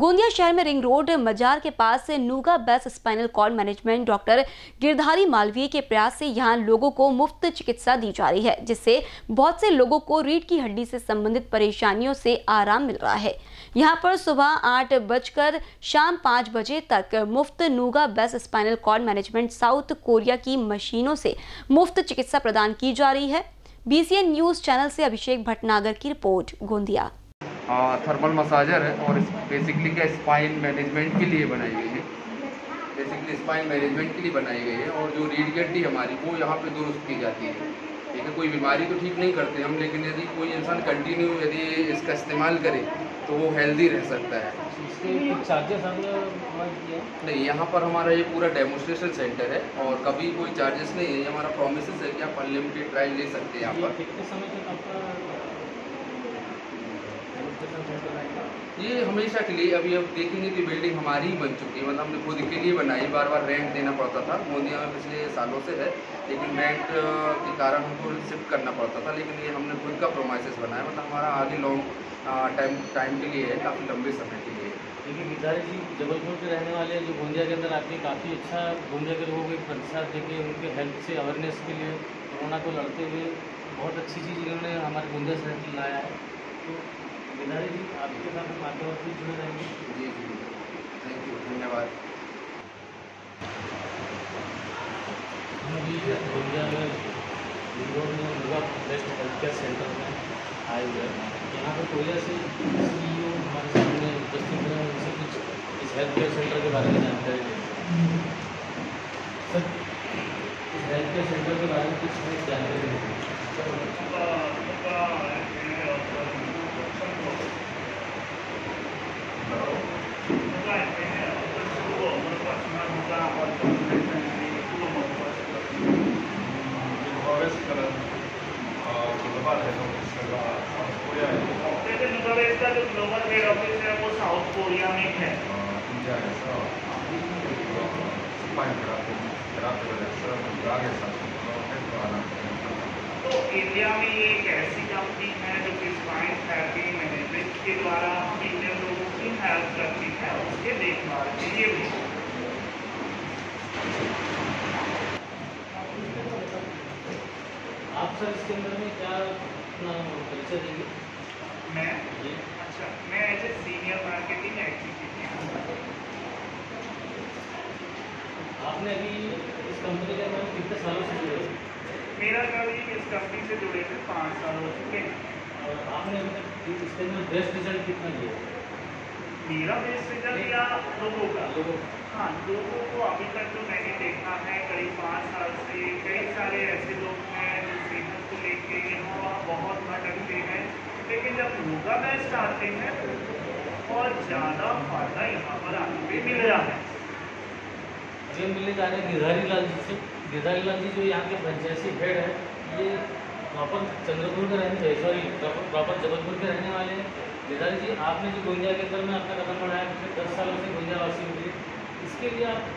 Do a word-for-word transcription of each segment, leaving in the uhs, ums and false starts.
गोंदिया शहर में ring road मजार के पास से Nuga best spinal cord management doctor Girdhari Malviya के प्रयास से यहां लोगों को मुफ्त चिकित्सा दी जा रही है, जिससे बहुत से लोगों को रीढ़ की हड्डी से संबंधित परेशानियों से आराम मिल रहा है। यहां पर सुबह आठ बजकर शाम पाँच बजे तक मुफ्त Nuga best spinal cord management South Korea की मशीनों से मुफ्त चिकित्सा प्रदान की जा रही है। I N B C N news channel से अभिषेक भटनागर की रिपोर्ट, गोंदिया। थर्मल मसाजर है और बेसिकली क्या स्पाइन मैनेजमेंट के लिए बनाई गई है, बेसिकली स्पाइन मैनेजमेंट के लिए बनाई गई है। और जो रीढ़ की हड्डी हमारी वो यहाँ पे दुरुस्त की जाती है। ठीक है, कोई बीमारी तो ठीक नहीं करते हम, लेकिन यदि कोई इंसान कंटिन्यू यदि इसका इस्तेमाल करे तो वो हेल्दी रह सकता है। नहीं, यहाँ पर हमारा ये पूरा डेमोस्ट्रेशन सेंटर है और कभी कोई चार्जेस नहीं है। हमारा प्रोमिस है कि आप अनलिमिटेड ट्रायल ले सकते हैं। यहाँ पर ये हमेशा के लिए, अभी आप देखेंगे कि बिल्डिंग हमारी ही बन चुकी है, मतलब हमने खुद के लिए बनाई। बार बार रेंट देना पड़ता था, गोंदिया में पिछले सालों से है, लेकिन रेंट के कारण हमको शिफ्ट करना पड़ता था। लेकिन ये हमने खुद का प्रोमाइसेस बनाया, मतलब हमारा आगे लॉन्ग टाइम टाइम के लिए है, काफ़ी लंबे समय के लिए। लेकिन गिरधारी जी जबलपुर के रहने वाले जो गोंदिया के अंदर आके काफ़ी अच्छा गोंदिया के लोगों को एक प्रतिशत देके उनके हेल्थ से अवेयरनेस के लिए कोरोना को लड़ते हुए बहुत अच्छी चीज़ इन्होंने हमारे गोंदिया शहर में लाया है। तो गिरधारी जी आपके साथ हम आगे और भी जुड़े रहेंगे। जी जी, थैंक यू, धन्यवाद। हम अभी गोंदिया में इंदौर में Nuga best health care centre में आए हुए हैं। यहाँ पर कोरिया से सीईओ हमारे सामने उपस्थित हैं, उनसे कुछ इस हेल्थ केयर सेंटर के बारे में जानकारी लेंगे। सर, इस हेल्थ केयर सेंटर के बारे में कुछ जानकारी लेंगे। इसका जो ग्लोबल हेड ऑफिस है वो साउथ कोरिया में है। तो इंडिया में ये एक ऐसी कंपनी है जो कि स्पाइन थेरेपी मैनेजमेंट के द्वारा हम इंडियन लोगों की हेल्प करती है, उसके देखभाल के लिए भी। आप सर इसके अंदर में क्या परिचय देंगे? मैं जी अच्छा मैं as a senior marketing executive. आपने अभी इस कंपनी के अंदर कितने सालों से जुड़े हो? मेरा ख्याल ये इस कंपनी से जुड़े थे पाँच साल हो चुके हैं। और आपने इसके अंदर बेस्ट रिजल्ट कितना लिया? मेरा बेस्ट रिजल्ट या लोगों का? लोगों का, हाँ। लोगों को अभी तक जो मैंने देखा है करीब पाँच साल से कई सारे ऐसे लोग हैं जो सेहत को लेके बहुत भटकते हैं, लेकिन जब नूगा बेस्ट आते हैं और ज़्यादा फायदा यहाँ पर आने पर मिल रहा है। ये मिलने जा रहे हैं गिरधारी लाल जी से। गिरधारी लाल जी जो यहाँ के पंचायती हेड है, ये प्रॉपर चंद्रपुर के रहने सॉरी प्रॉपर जबलपुर के रहने वाले हैं। गिरधारी जी, आपने जो गोंदिया के अंदर में आपका कदम बढ़ाया पिछले दस सालों से गोंदिया वासी हुए, इसके लिए आप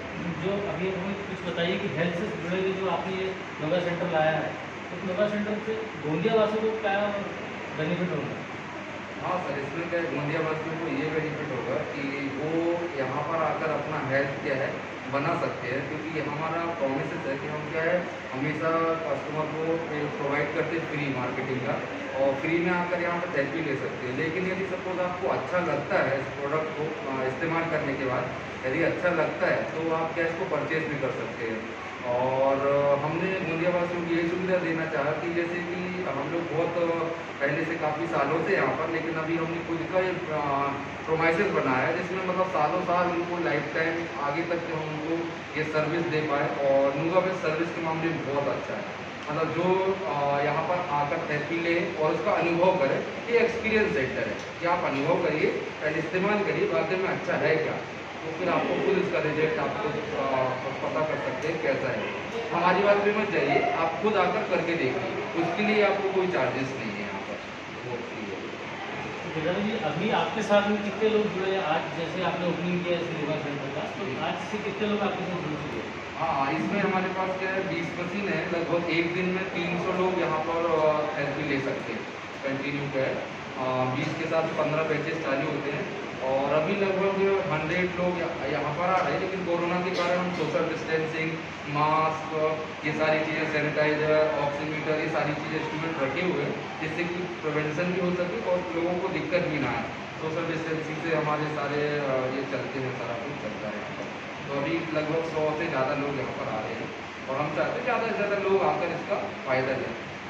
जो अभी हमें कुछ बताइए कि हेल्थ से जुड़े हुए जो आपने ये नूगा सेंटर लाया है, उस नूगा सेंटर से गोंदिया वासी को क्या बेनिफिट होगा? हाँ सर, इसमें क्या गोंदिया वासियों को ये बेनिफिट होगा कि वो यहाँ पर आकर अपना हेल्थ क्या है बना सकते हैं, क्योंकि हमारा प्रॉमिस है कि हम क्या है हमेशा कस्टमर को प्रोवाइड करते हैं फ्री मार्केटिंग का, और फ्री में आकर यहाँ पर थेरेपी ले सकते हैं। लेकिन यदि सपोज आपको अच्छा लगता है इस प्रोडक्ट को इस्तेमाल करने के बाद, यदि अच्छा लगता है तो आप क्या इसको परचेज भी कर सकते हैं। और हमने गोंदिया वासियों को ये सुविधा देना चाहा कि जैसे कि हम लोग बहुत पहले से काफ़ी सालों से यहाँ पर, लेकिन अभी हमने खुद का ये प्रोमाइसेस बनाया है जिसमें मतलब सालों साल उनको लाइफ टाइम आगे तक हम उनको ये सर्विस दे पाए। और नूगा बेस्ट सर्विस के मामले में बहुत अच्छा है, मतलब जो यहाँ पर आकर थेरेपी ले और उसका अनुभव करें। ये एक्सपीरियंस सेंटर है कि आप अनुभव करिए, पहले इस्तेमाल करिए वाकई में अच्छा है क्या, तो फिर आपको खुद इसका रिजल्ट आपको पता कर सकते हैं कैसा है। हमारी बात भी मत जाइए, आप खुद आकर करके देखिए, उसके लिए आपको कोई चार्जेस नहीं है यहाँ पर, वो फ्री है। गिरधारी जी, अभी आपके साथ में कितने लोग जुड़े हैं? आज जैसे आपने ओपनिंग किया है नूगा सेंटर का, तो आज से कितने लोग आपके साथ जुड़ चुके हैं? हाँ, इसमें हमारे पास क्या है बीस मशीन है, लगभग एक दिन में तीन सौ लोग यहाँ पर हेल्प ले सकते हैं कंटिन्यू का है। बीस के साथ पंद्रह बैचेस चालू होते हैं और अभी लगभग हंड्रेड लोग यहाँ पर आ रहे हैं, लेकिन कोरोना के कारण हम सोशल डिस्टेंसिंग, मास्क, ये सारी चीज़ें, सैनिटाइजर, ऑक्सीमीटर, ये सारी चीज़ें स्टूडेंट रखे हुए हैं, जिससे कि प्रिवेंशन भी हो सके और लोगों को दिक्कत भी ना आए। सोशल डिस्टेंसिंग से हमारे सारे ये चलते हैं, सारा कुछ चलता है यहाँ पर। तो अभी लगभग सौ से ज़्यादा लोग यहाँ पर आ रहे हैं और हम चाहते हैं ज़्यादा से ज़्यादा लोग आकर इसका फ़ायदा लें।